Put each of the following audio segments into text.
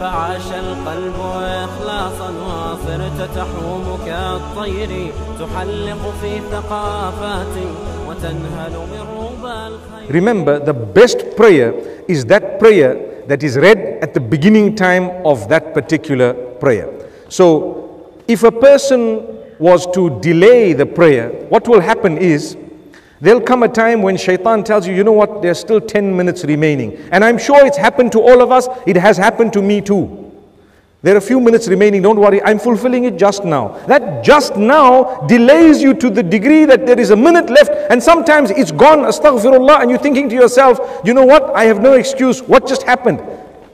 فعاش القلب إخلاصا وصرت تحوم كالطير تحلق في ثقافات وتنهل من ربى الخير. Remember, the best prayer is that prayer that is read at the beginning time of that particular prayer. So, if a person was to delay the prayer, what will happen is, there'll come a time when Shaitan tells you, you know what, there's still 10 minutes remaining. And I'm sure it's happened to all of us. It has happened to me too. There are a few minutes remaining, don't worry, I'm fulfilling it just now. That just now delays you to the degree that there is a minute left, and sometimes it's gone, astaghfirullah, and you're thinking to yourself, you know what, I have no excuse, what just happened?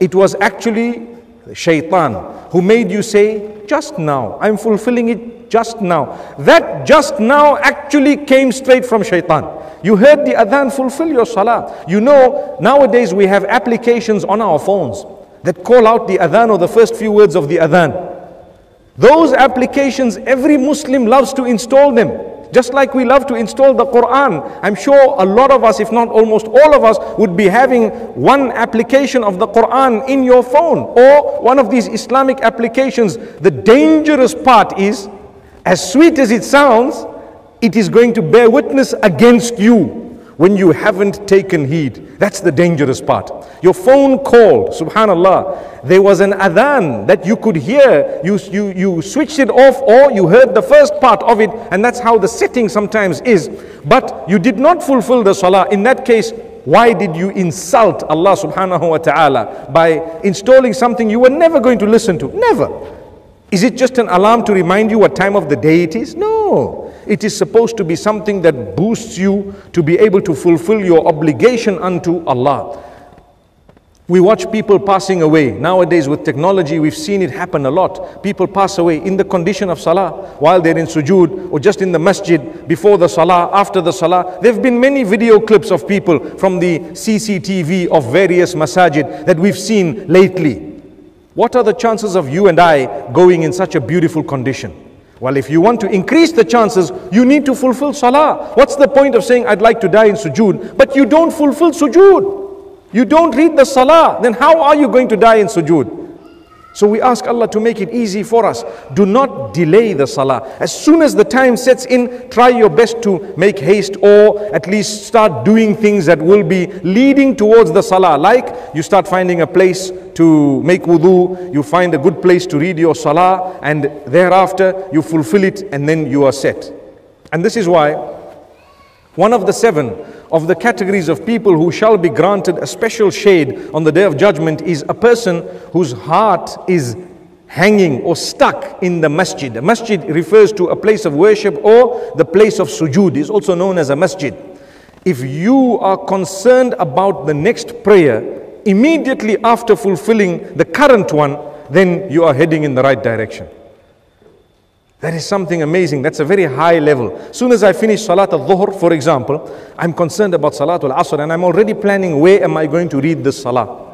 It was actually Shaitan who made you say, just now, I'm fulfilling it just now. That just now actually came straight from Shaitan. You heard the adhan, fulfill your salah. You know, nowadays we have applications on our phones that call out the adhan or the first few words of the adhan. Those applications, every Muslim loves to install them. Just like we love to install the Quran. I'm sure a lot of us, if not almost all of us, would be having one application of the Quran in your phone or one of these Islamic applications. The dangerous part is, as sweet as it sounds, it is going to bear witness against you when you haven't taken heed. That's the dangerous part. Your phone called, subhanAllah, there was an adhan that you could hear. You switched it off or you heard the first part of it, and that's how the setting sometimes is. But you did not fulfill the salah. In that case, why did you insult Allah subhanahu wa ta'ala by installing something you were never going to listen to? Never. Is it just an alarm to remind you what time of the day it is? No. It is supposed to be something that boosts you to be able to fulfill your obligation unto Allah. We watch people passing away. Nowadays with technology, we've seen it happen a lot. People pass away in the condition of salah, while they're in sujood or just in the masjid, before the salah, after the salah. There have been many video clips of people from the CCTV of various masajid that we've seen lately. What are the chances of you and I going in such a beautiful condition? Well, if you want to increase the chances, you need to fulfill salah. What's the point of saying, I'd like to die in sujood, but you don't fulfill sujood? You don't read the salah, then how are you going to die in sujood? So we ask Allah to make it easy for us. Do not delay the salah. As soon as the time sets in, try your best to make haste or at least start doing things that will be leading towards the salah. Like you start finding a place to make wudu, you find a good place to read your salah, and thereafter you fulfill it and then you are set. And this is why one of the 7 of the categories of people who shall be granted a special shade on the Day of Judgment is a person whose heart is hanging or stuck in the masjid. A masjid refers to a place of worship, or the place of sujood is also known as a masjid. If you are concerned about the next prayer immediately after fulfilling the current one, then you are heading in the right direction. That is something amazing. That's a very high level. As soon as I finish Salat al-Dhuhr, for example, I'm concerned about Salat al-Asr, and I'm already planning, where am I going to read this Salah?